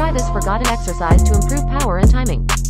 Try this forgotten exercise to improve power and timing.